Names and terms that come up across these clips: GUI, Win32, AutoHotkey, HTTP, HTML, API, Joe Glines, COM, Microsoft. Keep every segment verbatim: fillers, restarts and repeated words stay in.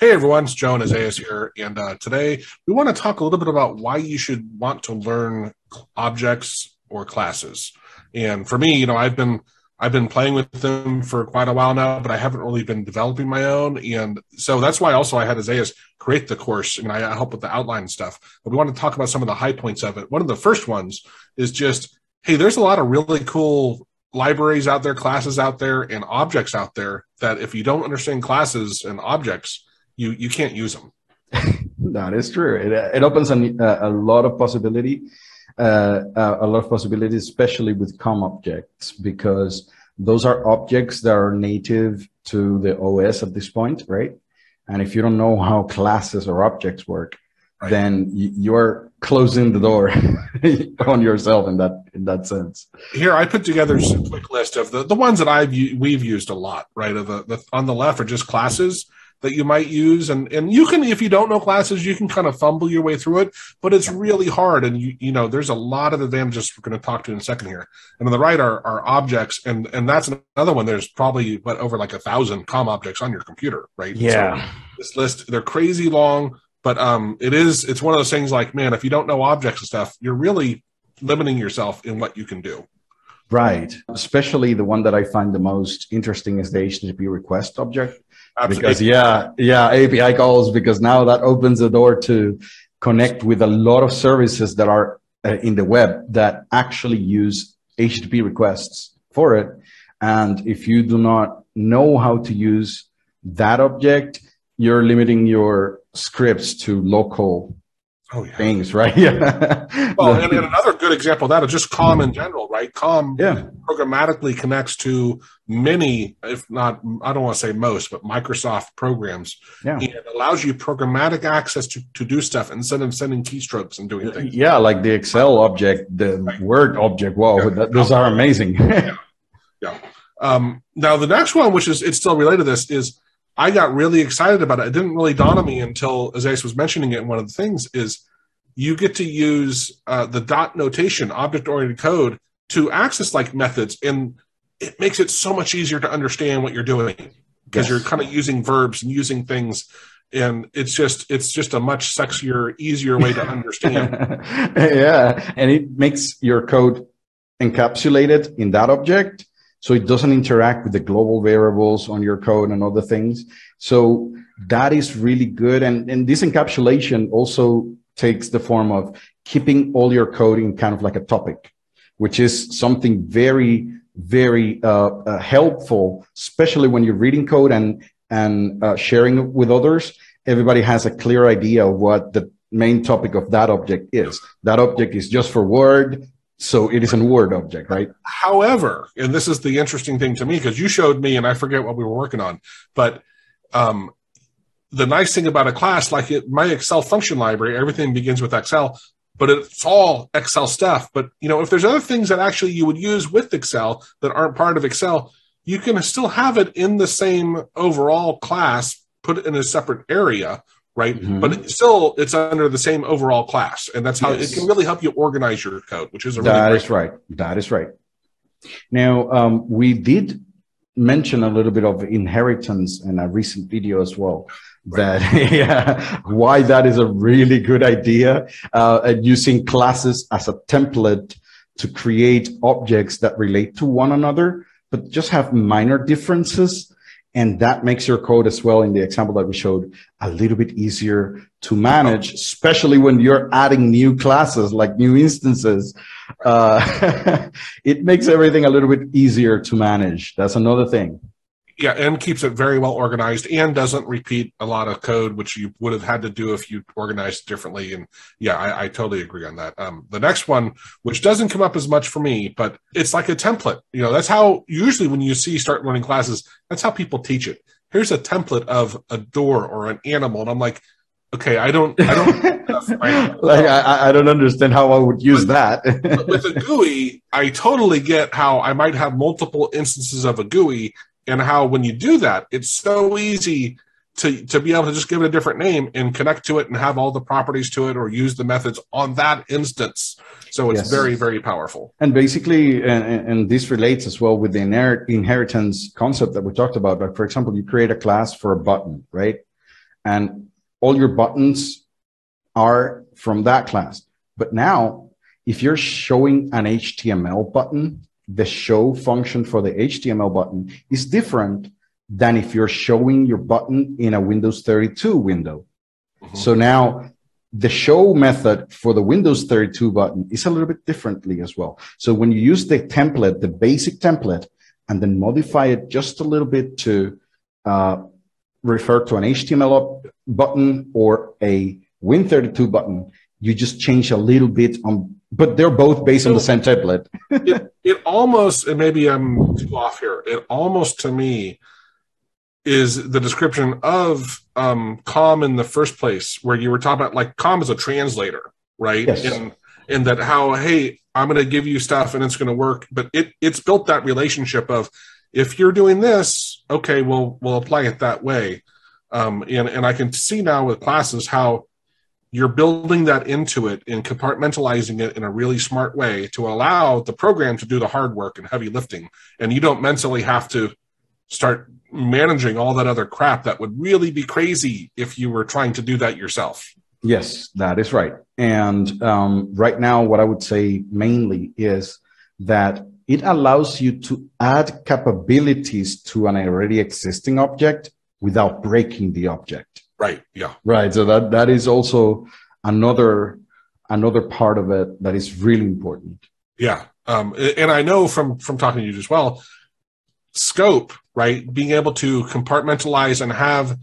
Hey everyone, it's Joe and Isaias here, and uh, today we want to talk a little bit about why you should want to learn objects or classes. And for me, you know, I've been I've been playing with them for quite a while now, but I haven't really been developing my own. And so that's why also I had Isaias create the course, and I help with the outline stuff. But we want to talk about some of the high points of it. One of the first ones is just, hey, there's a lot of really cool libraries out there, classes out there, and objects out there that if you don't understand classes and objects, You, you can't use them. That is true. It, it opens an, uh, a lot of possibility, uh, a lot of possibilities, especially with C O M objects, because those are objects that are native to the O S at this point, right? And if you don't know how classes or objects work, right, then you're closing the door on yourself in that in that sense. Here, I put together just a quick list of the the ones that I've we've used a lot, right? Of the, the on the left are just classes that you might use, and and you can, if you don't know classes, you can kind of fumble your way through it, but it's really hard, and you you know there's a lot of advantages we're going to talk to in a second here. And on the right are, are objects, and and that's another one. There's probably but over like a thousand C O M objects on your computer, right? Yeah. So this list, they're crazy long, but um, it is it's one of those things like, man, if you don't know objects and stuff, you're really limiting yourself in what you can do. Right. Especially the one that I find the most interesting is the H T T P request object. Absolutely. Because yeah, yeah, A P I calls, because now that opens the door to connect with a lot of services that are uh, in the web that actually use H T T P requests for it. And if you do not know how to use that object, you're limiting your scripts to local oh, yeah. things, right? Yeah. Well, and, and another good example of that is just C O M in general, right? C O M yeah. programmatically connects to many, if not, I don't want to say most, but Microsoft programs. Yeah. And it allows you programmatic access to, to do stuff instead of sending keystrokes and doing things. Yeah, like the Excel object, the right. Word object. Wow, yeah. that, those are amazing. yeah. yeah. Um, now, the next one, which is, it's still related to this, is I got really excited about it. It didn't really dawn on me until Isaias was mentioning it. One of the things is you get to use uh, the dot notation, object-oriented code, to access like methods, and it makes it so much easier to understand what you're doing because yes. you're kind of using verbs and using things. And it's just it's just a much sexier, easier way to understand. Yeah, and it makes your code encapsulated in that object, so it doesn't interact with the global variables on your code and other things. So that is really good. And, and this encapsulation also takes the form of keeping all your code in kind of like a topic, which is something very, very uh, uh, helpful, especially when you're reading code and, and uh, sharing it with others. Everybody has a clear idea of what the main topic of that object is. That object is just for Word. So it is a Word object, right? However, and this is the interesting thing to me, because you showed me, and I forget what we were working on, but um, the nice thing about a class, like it, my Excel function library, everything begins with Excel, but it's all Excel stuff. But you know, if there's other things that actually you would use with Excel that aren't part of Excel, you can still have it in the same overall class, put it in a separate area, right? Mm-hmm. But it's still, it's under the same overall class, and that's how yes. it can really help you organize your code, which is a really that is right. That is right. Now, um, we did mention a little bit of inheritance in a recent video as well. Right. That yeah, why that is a really good idea, uh, and using classes as a template to create objects that relate to one another, but just have minor differences. And that makes your code as well, in the example that we showed, a little bit easier to manage, especially when you're adding new classes, like new instances. Uh, it makes everything a little bit easier to manage. That's another thing. Yeah, and keeps it very well organized and doesn't repeat a lot of code, which you would have had to do if you organized differently. And yeah, I, I totally agree on that. Um, the next one, which doesn't come up as much for me, but it's like a template. You know, that's how usually when you see start learning classes, that's how people teach it. Here's a template of a door or an animal. And I'm like, okay, I don't, I don't, I, like, I, I don't understand how I would use but, that. But with a G U I, I totally get how I might have multiple instances of a G U I. And how when you do that, it's so easy to, to be able to just give it a different name and connect to it and have all the properties to it or use the methods on that instance. So it's yes. very, very powerful. And basically, and, and this relates as well with the inheritance concept that we talked about. Like, for example, you create a class for a button, right? and all your buttons are from that class. But now, if you're showing an H T M L button, the show function for the H T M L button is different than if you're showing your button in a Windows thirty-two window. Mm-hmm. So now the show method for the Windows thirty-two button is a little bit differently as well. So when you use the template, the basic template, and then modify it just a little bit to uh, refer to an H T M L button or a Win thirty-two button, you just change a little bit on, but they're both based on the same template. it, it almost, and maybe I'm too off here, it almost to me is the description of um, C O M in the first place, where you were talking about, like, C O M is a translator, right? Yes. And, and that how, hey, I'm going to give you stuff and it's going to work. But it it's built that relationship of, if you're doing this, okay, we'll, we'll apply it that way. Um, and, and I can see now with classes how you're building that into it and compartmentalizing it in a really smart way to allow the program to do the hard work and heavy lifting. And you don't mentally have to start managing all that other crap that would really be crazy if you were trying to do that yourself. Yes, that is right. And um, right now, what I would say mainly is that it allows you to add capabilities to an already existing object without breaking the object. Right. Yeah. Right. So that, that is also another, another part of it that is really important. Yeah. Um, and I know from, from talking to you as well, scope, right? Being able to compartmentalize and have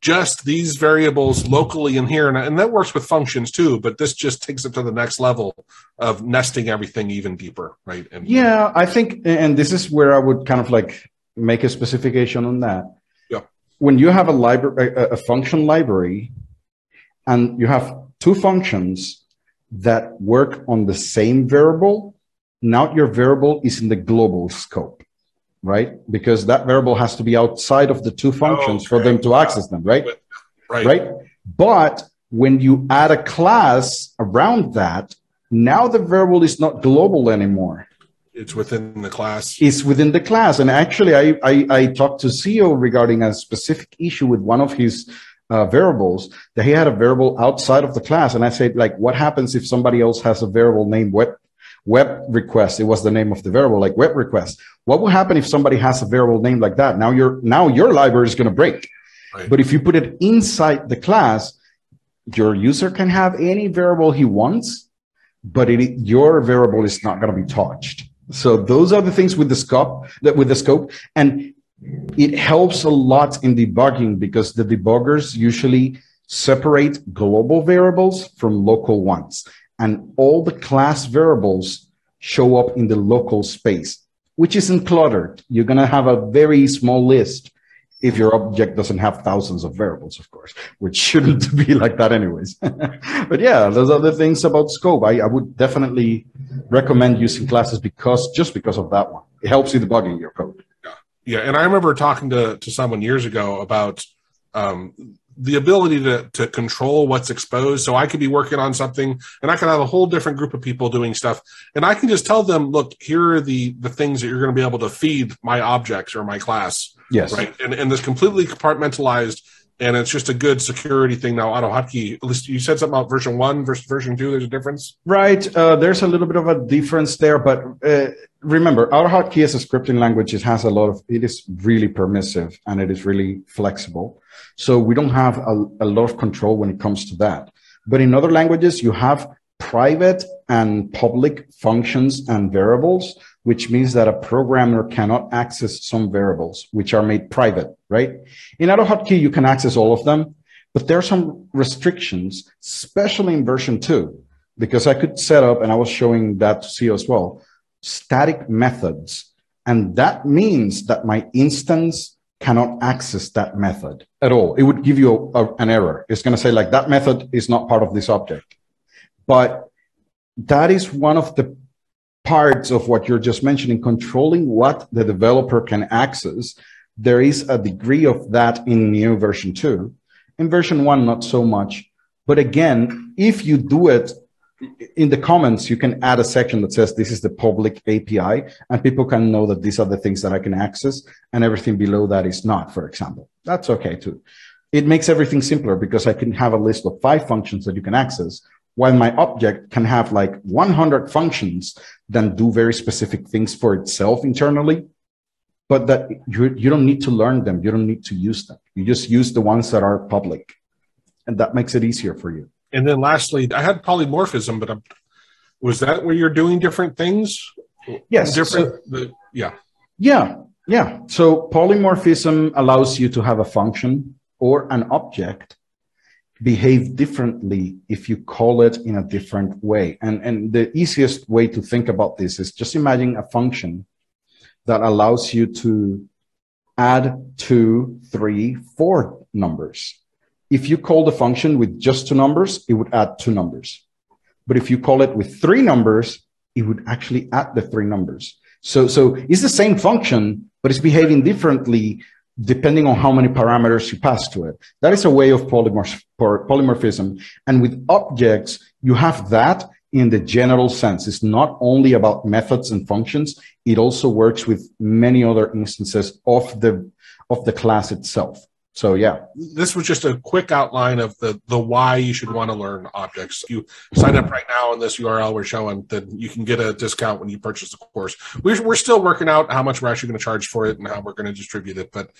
just these variables locally in here. And, and that works with functions too, but this just takes it to the next level of nesting everything even deeper. Right. And yeah, I think, and this is where I would kind of like make a specification on that. When you have a library, a function library, and you have two functions that work on the same variable, now your variable is in the global scope, right? Because that variable has to be outside of the two functions okay. for them to access them, right? Right. Right. But when you add a class around that, now the variable is not global anymore. It's within the class. It's within the class. And actually, I, I, I talked to C E O regarding a specific issue with one of his uh, variables, that he had a variable outside of the class. And I said, like, what happens if somebody else has a variable named web, web request? It was the name of the variable, like web request. What will happen if somebody has a variable named like that? Now, your, now your library is going to break. Right. But if you put it inside the class, your user can have any variable he wants, but it, your variable is not going to be touched. So those are the things with the scope, that with the scope, and it helps a lot in debugging, because the debuggers usually separate global variables from local ones, and all the class variables show up in the local space, which isn't cluttered. You're going to have a very small list if your object doesn't have thousands of variables, of course, which shouldn't be like that anyways. But yeah, those are the things about scope. I, I would definitely recommend using classes because just because of that one. It helps you debugging your code. Yeah, yeah. And I remember talking to, to someone years ago about um, the ability to, to control what's exposed. So I could be working on something and I could have a whole different group of people doing stuff. And I can just tell them, look, here are the, the things that you're going to be able to feed my objects or my class. Yes. Right. And, and it's completely compartmentalized, and it's just a good security thing now. AutoHotkey, at least you said something about version one versus version two. There's a difference. Right. Uh, there's a little bit of a difference there. But uh, remember, AutoHotkey is a scripting language. It has a lot of, it is really permissive and it is really flexible. So we don't have a, a lot of control when it comes to that. But in other languages, you have private and public functions and variables, which means that a programmer cannot access some variables, which are made private, right? In AutoHotkey, you can access all of them, but there are some restrictions, especially in version two, because I could set up, and I was showing that to C E O as well, static methods. And that means that my instance cannot access that method at all. It would give you a, a, an error. It's going to say, like, that method is not part of this object. But that is one of the parts of what you're just mentioning, controlling what the developer can access. There is a degree of that in new version two. In version one, not so much. But again, if you do it in the comments, you can add a section that says this is the public A P I, and people can know that these are the things that I can access, and everything below that is not, for example. That's okay too. it makes everything simpler because I can have a list of five functions that you can access, while my object can have like one hundred functions that do very specific things for itself internally, but that you, you don't need to learn them. You don't need to use them. You just use the ones that are public, and that makes it easier for you. And then lastly, I had polymorphism, but I'm, was that where you're doing different things? Yes. Different, so, the, yeah. Yeah. Yeah. So polymorphism allows you to have a function or an object behave differently if you call it in a different way. And, and the easiest way to think about this is just imagine a function that allows you to add two, three, four numbers. If you call the function with just two numbers, it would add two numbers. But if you call it with three numbers, it would actually add the three numbers. So, so it's the same function, but it's behaving differently depending on how many parameters you pass to it. That is a way of polymorph polymorphism. And with objects, you have that in the general sense. It's not only about methods and functions. It also works with many other instances of the, of the class itself. So yeah, this was just a quick outline of the, the why you should want to learn objects. You sign up right now on this U R L we're showing, then you can get a discount when you purchase the course. We're, we're still working out how much we're actually going to charge for it and how we're going to distribute it. But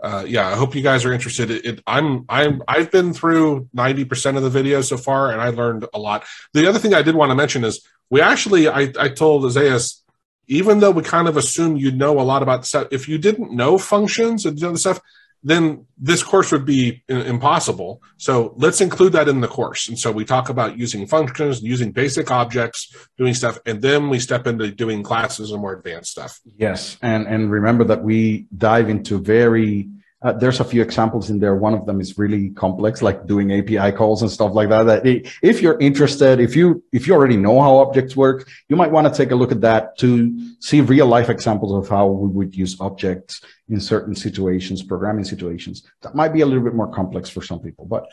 uh, yeah, I hope you guys are interested. It, it, I'm, I'm, I've been through ninety percent of the videos so far, and I learned a lot. The other thing I did want to mention is we actually, I, I told Isaias, even though we kind of assume you know a lot about the stuff, if you didn't know functions and other stuff, then this course would be impossible. So let's include that in the course. And so we talk about using functions, using basic objects, doing stuff, and then we step into doing classes and more advanced stuff. Yes, and, and remember that we dive into very, uh, there's a few examples in there. One of them is really complex, like doing A P I calls and stuff like that. that if you're interested, if you, if you already know how objects work, you might want to take a look at that to see real life examples of how we would use objects in certain situations, programming situations. That might be a little bit more complex for some people, but.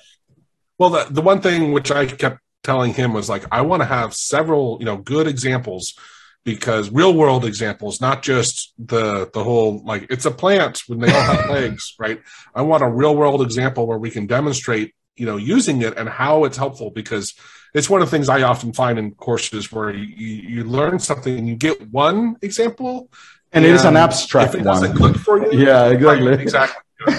Well, the, the one thing which I kept telling him was like, I want to have several, you know, good examples, because real world examples, not just the the whole, like it's a plant when they all have legs, right? I want a real world example where we can demonstrate, you know, using it and how it's helpful, because it's one of the things I often find in courses where you, you learn something and you get one example. And, and it is an abstract if it one. Doesn't click for you. Yeah, exactly. Right, exactly.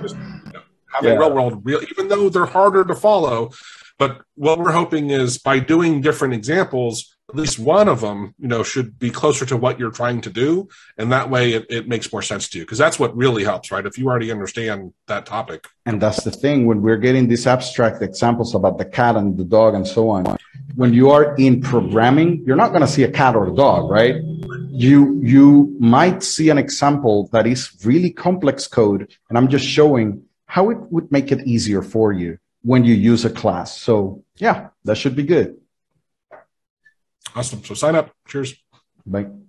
Just, you know, having yeah. real world, real, even though they're harder to follow, but what we're hoping is by doing different examples, at least one of them, you know, should be closer to what you're trying to do. And that way it, it makes more sense to you, because that's what really helps, right? If you already understand that topic. And that's the thing, when we're getting these abstract examples about the cat and the dog and so on, when you are in programming, you're not going to see a cat or a dog, right? You, you might see an example that is really complex code. And I'm just showing how it would make it easier for you when you use a class. So yeah, that should be good. Awesome. So sign up. Cheers. Bye.